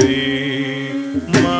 be my